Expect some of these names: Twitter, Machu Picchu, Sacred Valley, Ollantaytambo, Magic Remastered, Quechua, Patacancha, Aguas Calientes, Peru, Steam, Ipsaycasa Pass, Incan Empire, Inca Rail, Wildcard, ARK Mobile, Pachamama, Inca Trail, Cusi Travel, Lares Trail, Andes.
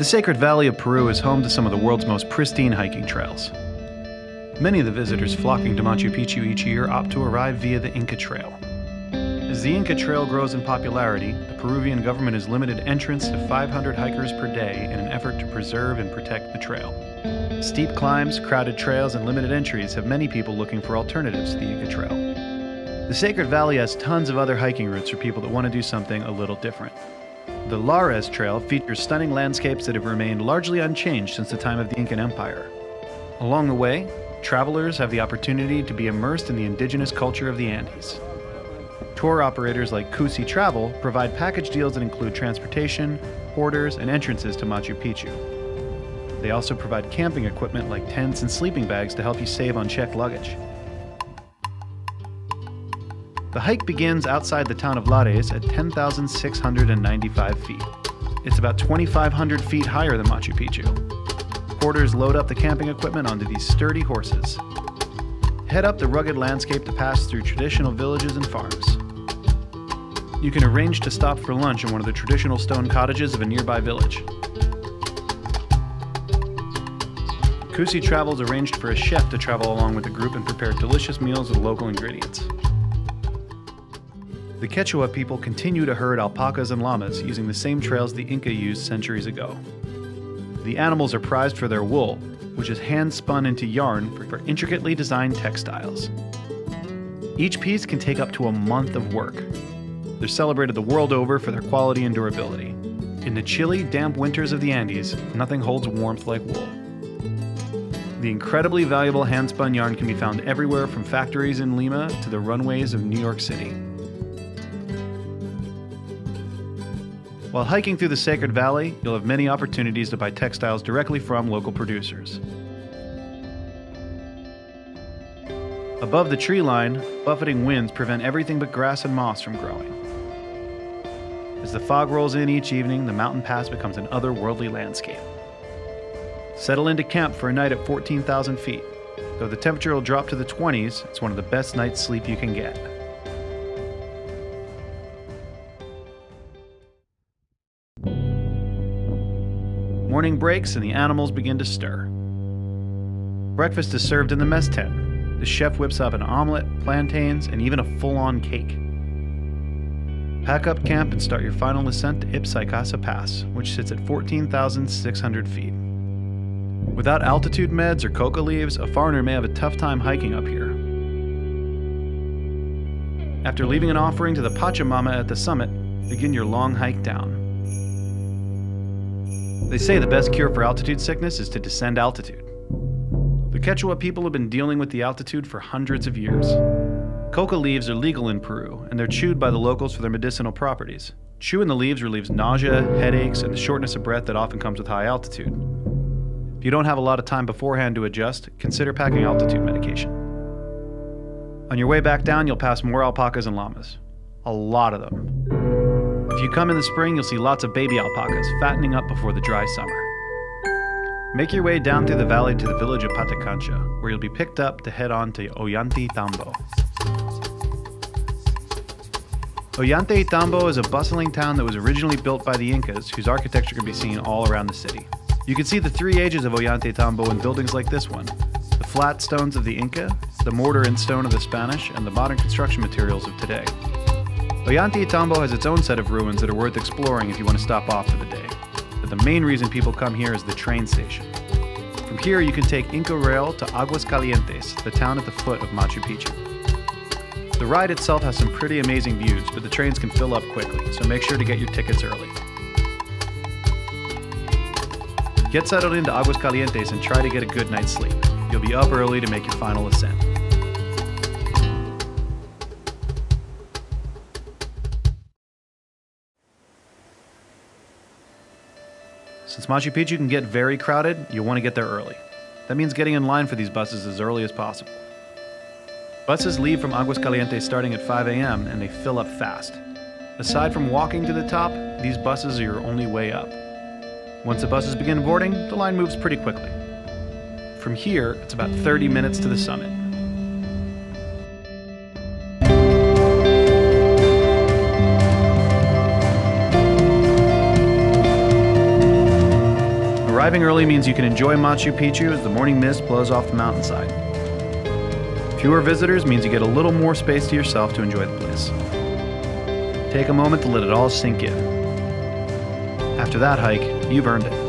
The Sacred Valley of Peru is home to some of the world's most pristine hiking trails. Many of the visitors flocking to Machu Picchu each year opt to arrive via the Inca Trail. As the Inca Trail grows in popularity, the Peruvian government has limited entrance to 500 hikers per day in an effort to preserve and protect the trail. Steep climbs, crowded trails, and limited entries have many people looking for alternatives to the Inca Trail. The Sacred Valley has tons of other hiking routes for people that want to do something a little different. The Lares Trail features stunning landscapes that have remained largely unchanged since the time of the Incan Empire. Along the way, travelers have the opportunity to be immersed in the indigenous culture of the Andes. Tour operators like Cusi Travel provide package deals that include transportation, orders, and entrances to Machu Picchu. They also provide camping equipment like tents and sleeping bags to help you save on checked luggage. The hike begins outside the town of Lares at 10,695 feet. It's about 2,500 feet higher than Machu Picchu. Porters load up the camping equipment onto these sturdy horses. Head up the rugged landscape to pass through traditional villages and farms. You can arrange to stop for lunch in one of the traditional stone cottages of a nearby village. Cusi Travel's arranged for a chef to travel along with the group and prepare delicious meals with local ingredients. The Quechua people continue to herd alpacas and llamas using the same trails the Inca used centuries ago. The animals are prized for their wool, which is hand-spun into yarn for intricately designed textiles. Each piece can take up to a month of work. They're celebrated the world over for their quality and durability. In the chilly, damp winters of the Andes, nothing holds warmth like wool. The incredibly valuable hand-spun yarn can be found everywhere from factories in Lima to the runways of New York City. While hiking through the Sacred Valley, you'll have many opportunities to buy textiles directly from local producers. Above the tree line, buffeting winds prevent everything but grass and moss from growing. As the fog rolls in each evening, the mountain pass becomes an otherworldly landscape. Settle into camp for a night at 14,000 feet. Though the temperature will drop to the 20s, it's one of the best night's sleep you can get. Morning breaks and the animals begin to stir. Breakfast is served in the mess tent. The chef whips up an omelet, plantains, and even a full-on cake. Pack up camp and start your final ascent to Ipsaycasa Pass, which sits at 14,600 feet. Without altitude meds or coca leaves, a foreigner may have a tough time hiking up here. After leaving an offering to the Pachamama at the summit, begin your long hike down. They say the best cure for altitude sickness is to descend altitude. The Quechua people have been dealing with the altitude for hundreds of years. Coca leaves are legal in Peru, and they're chewed by the locals for their medicinal properties. Chewing the leaves relieves nausea, headaches, and the shortness of breath that often comes with high altitude. If you don't have a lot of time beforehand to adjust, consider packing altitude medication. On your way back down, you'll pass more alpacas and llamas. A lot of them. If you come in the spring, you'll see lots of baby alpacas fattening up before the dry summer. Make your way down through the valley to the village of Patacancha, where you'll be picked up to head on to Ollantaytambo. Ollantaytambo is a bustling town that was originally built by the Incas, whose architecture can be seen all around the city. You can see the three ages of Ollantaytambo in buildings like this one: the flat stones of the Inca, the mortar and stone of the Spanish, and the modern construction materials of today. Ollantaytambo has its own set of ruins that are worth exploring if you want to stop off for the day, but the main reason people come here is the train station. From here you can take Inca Rail to Aguas Calientes, the town at the foot of Machu Picchu. The ride itself has some pretty amazing views, but the trains can fill up quickly, so make sure to get your tickets early. Get settled into Aguas Calientes and try to get a good night's sleep. You'll be up early to make your final ascent. Since Machu Picchu can get very crowded, you'll want to get there early. That means getting in line for these buses as early as possible. Buses leave from Aguas Calientes starting at 5 a.m. and they fill up fast. Aside from walking to the top, these buses are your only way up. Once the buses begin boarding, the line moves pretty quickly. From here, it's about 30 minutes to the summit. Arriving early means you can enjoy Machu Picchu as the morning mist blows off the mountainside. Fewer visitors means you get a little more space to yourself to enjoy the place. Take a moment to let it all sink in. After that hike, you've earned it.